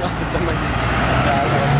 Nossa, tá magnífico.